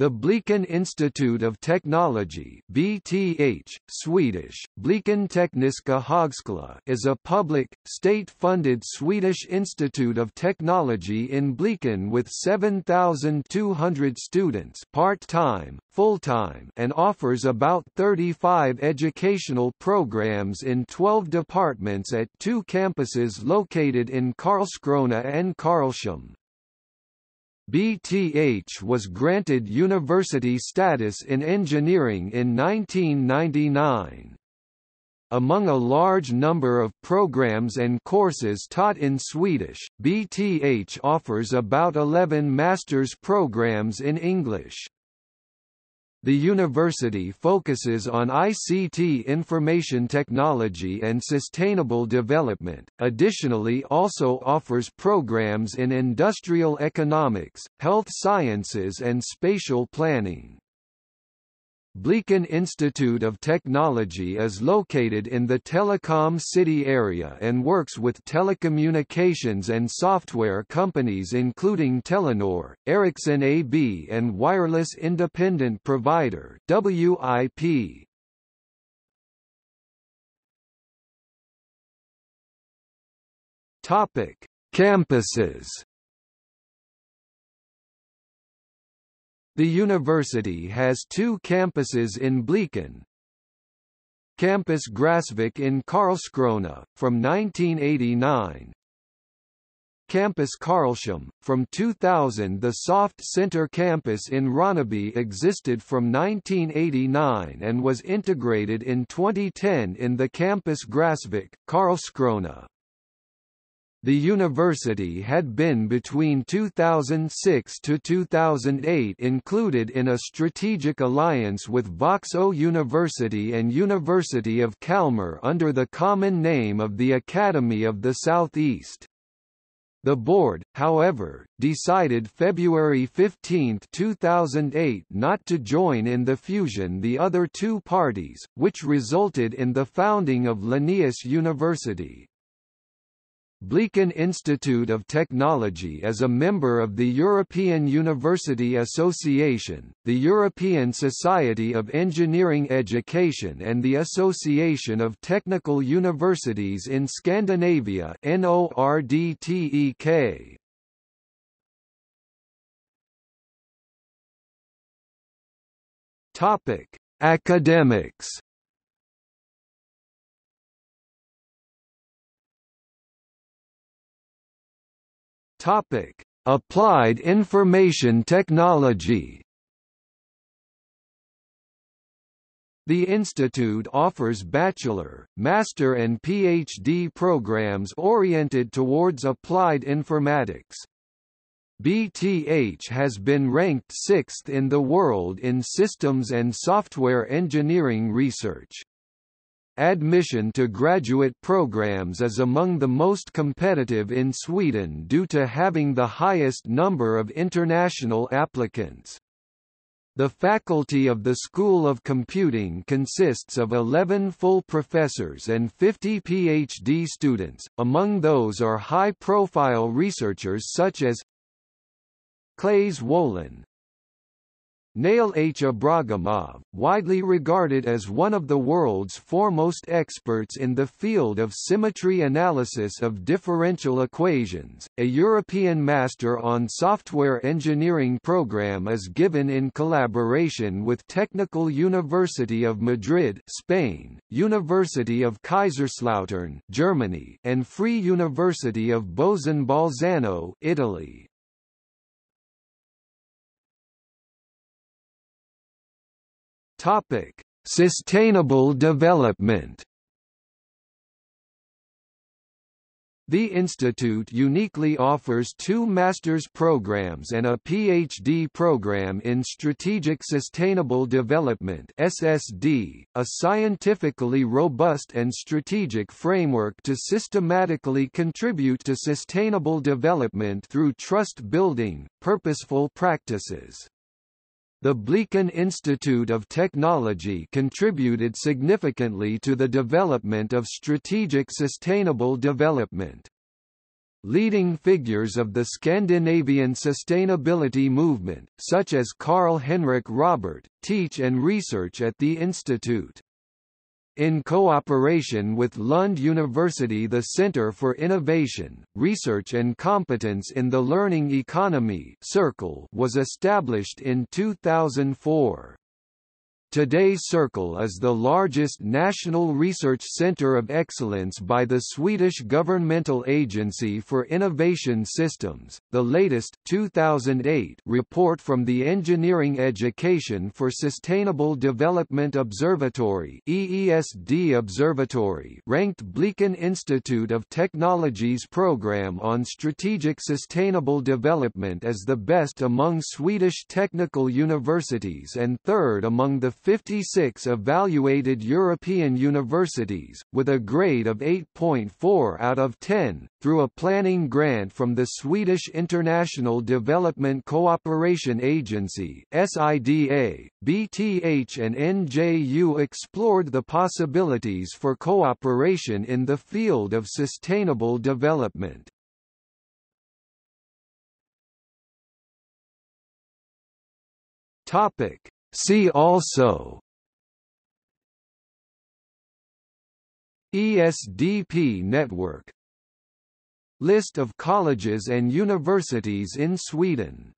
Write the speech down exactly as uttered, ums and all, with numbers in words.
The Blekinge Institute of Technology (B T H, Swedish: Blekinge Tekniska Högskola) is a public, state-funded Swedish institute of technology in Blekinge with seven thousand two hundred students, part-time, full-time, and offers about thirty-five educational programs in twelve departments at two campuses located in Karlskrona and Karlshamn. B T H was granted university status in engineering in nineteen ninety-nine. Among a large number of programs and courses taught in Swedish, B T H offers about eleven master's programs in English. The university focuses on I C T, information technology, and sustainable development. Additionally, also offers programs in industrial economics, health sciences, and spatial planning. Blekinge Institute of Technology is located in the Telecom City area and works with telecommunications and software companies including Telenor, Ericsson A B, and wireless independent provider W I P. Topic: Campuses. The university has two campuses in Blekinge. Campus Grasvik in Karlskrona, from nineteen eighty-nine. Campus Karlshamn, from two thousand. The Soft Center campus in Ronneby existed from nineteen eighty-nine and was integrated in twenty ten in the Campus Grasvik, Karlskrona. The university had been between two thousand six to two thousand eight included in a strategic alliance with Växjö University and University of Kalmar under the common name of the Academy of the Southeast. The board, however, decided February fifteenth two thousand eight not to join in the fusion the other two parties, which resulted in the founding of Linnaeus University. Blekinge Institute of Technology is a member of the European University Association, the European Society of Engineering Education, and the Association of Technical Universities in Scandinavia (NORDTEK). Topic: Academics. Topic: Applied Information Technology. The institute offers bachelor, master and PhD programs oriented towards applied informatics. B T H has been ranked sixth in the world in systems and software engineering research. Admission to graduate programs is among the most competitive in Sweden due to having the highest number of international applicants. The faculty of the School of Computing consists of eleven full professors and fifty PhD students. Among those are high-profile researchers such as Claes Wolin, Nail H. Abragamov, widely regarded as one of the world's foremost experts in the field of symmetry analysis of differential equations. A European Master on Software Engineering program is given in collaboration with Technical University of Madrid, Spain, University of Kaiserslautern, Germany, and Free University of Bozen-Bolzano, Italy. Topic: Sustainable development. The institute uniquely offers two master's programs and a PhD program in Strategic Sustainable Development (S S D), a scientifically robust and strategic framework to systematically contribute to sustainable development through trust building, purposeful practices. The Blekinge Institute of Technology contributed significantly to the development of strategic sustainable development. Leading figures of the Scandinavian sustainability movement, such as Carl Henrik Robert, teach and research at the institute. In cooperation with Lund University, the Center for Innovation, Research and Competence in the Learning Economy (Circle) was established in two thousand four. Today Circle is the largest national research center of excellence by the Swedish Governmental Agency for Innovation Systems. The latest two thousand eight report from the Engineering Education for Sustainable Development Observatory (E E S D Observatory) ranked Blekinge Institute of Technology's program on strategic sustainable development as the best among Swedish technical universities and third among the fifty-six evaluated European universities, with a grade of eight point four out of ten, through a planning grant from the Swedish International Development Cooperation Agency (S I D A). B T H and N J U explored the possibilities for cooperation in the field of sustainable development. Topic. See also: E S D P network, List of colleges and universities in Sweden.